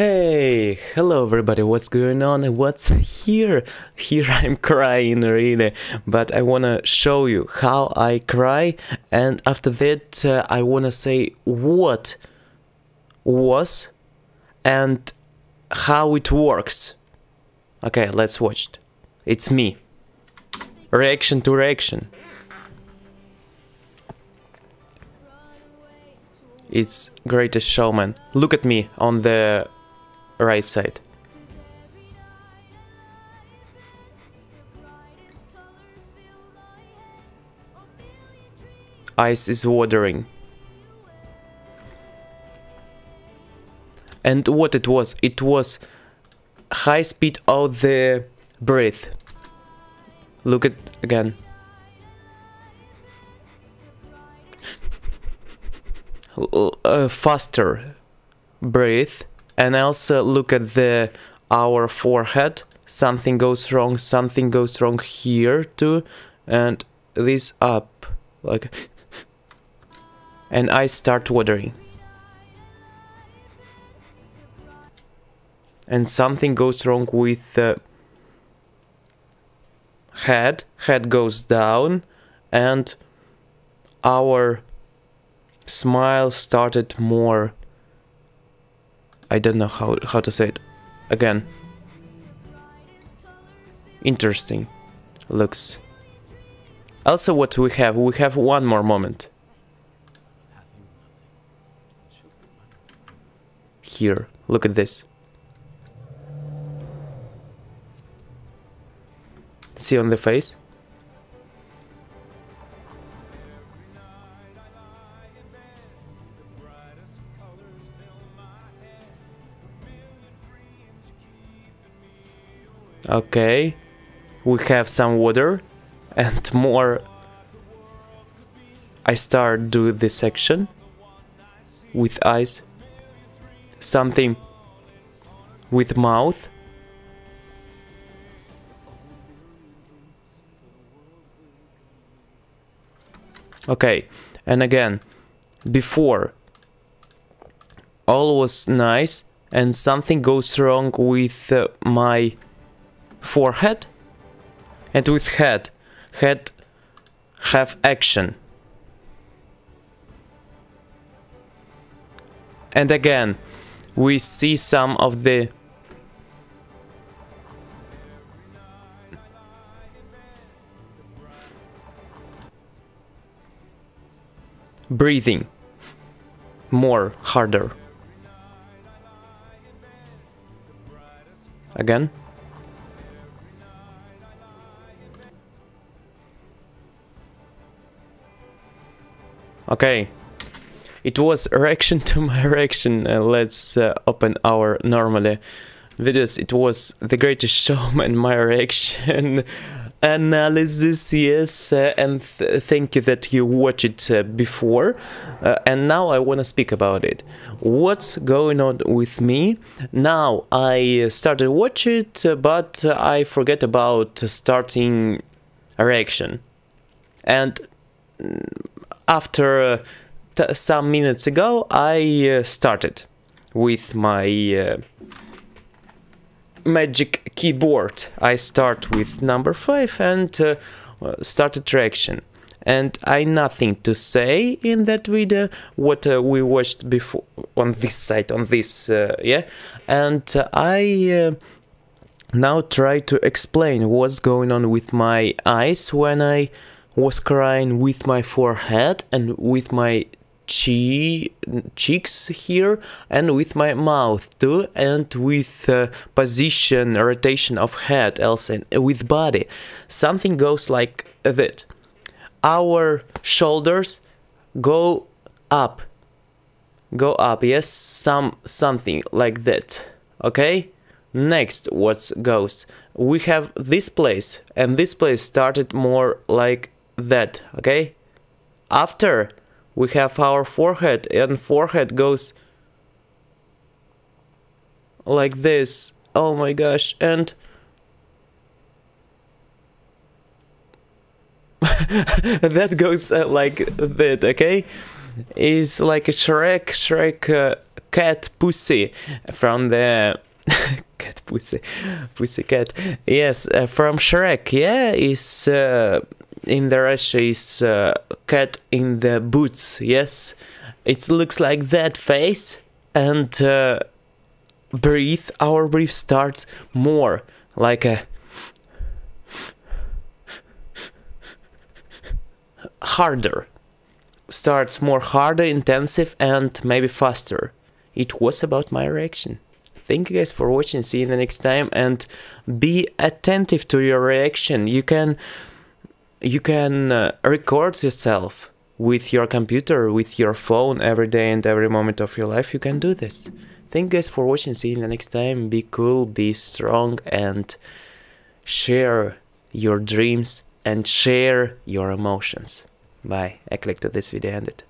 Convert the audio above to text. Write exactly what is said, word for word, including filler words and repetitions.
Hey, hello everybody, what's going on? What's here? Here I'm crying really, but I wanna show you how I cry, and after that uh, I wanna say what was and how it works. Okay, let's watch it. It's me. Reaction to reaction. It's Greatest Showman. Look at me on the right side. Eyes is watering. And what it was? It was high speed of the breath. Look at again. Uh, faster breathe, and also look at the our forehead. Something goes wrong, something goes wrong here too, and this up like and I start watering, and something goes wrong with the head head goes down, and our smile started more. I don't know how, how to say it again. Interesting looks. Also what we have, we have one more moment. Here, look at this. See on the face? Okay, we have some water and more. I start doing this section with eyes, something with mouth, okay, and again, before all was nice, and something goes wrong with uh, my forehead, and with head head have action, and again we see some of the breathing more harder again. Okay, it was reaction to my reaction. Uh, let's uh, open our normally videos. It was The Greatest Showman, my reaction analysis, yes, uh, and th thank you that you watched it uh, before. Uh, and now I want to speak about it. What's going on with me? Now I started to watch it, uh, but uh, I forget about starting a reaction. And after uh, t some minutes ago, I uh, started with my uh, magic keyboard. I start with number five and uh, started reaction. And I nothing to say in that video, what uh, we watched before, on this side, on this, uh, yeah. And uh, I uh, now try to explain what's going on with my eyes when I was crying, with my forehead and with my che cheeks here, and with my mouth too, and with uh, position, rotation of head, also with body. Something goes like that. Our shoulders go up, go up. Yes, some something like that. Okay. Next, what goes? We have this place, and this place started more like that, okay? After we have our forehead, and forehead goes like this. Oh my gosh, and that goes uh, like that, okay? It's like a Shrek Shrek uh, cat pussy from the cat pussy, pussy cat. Yes, uh, from Shrek. Yeah, is uh, in the Russia is uh, cat in the boots. Yes, it looks like that face and uh, breathe. Our breath starts more like a harder. Starts more harder, intensive, and maybe faster. It was about my reaction. Thank you guys for watching, see you the next time, and be attentive to your reaction. You can you can uh, record yourself with your computer, with your phone every day and every moment of your life. You can do this. Thank you guys for watching, see you the next time. Be cool, be strong, and share your dreams and share your emotions. Bye. I clicked on this video and ended.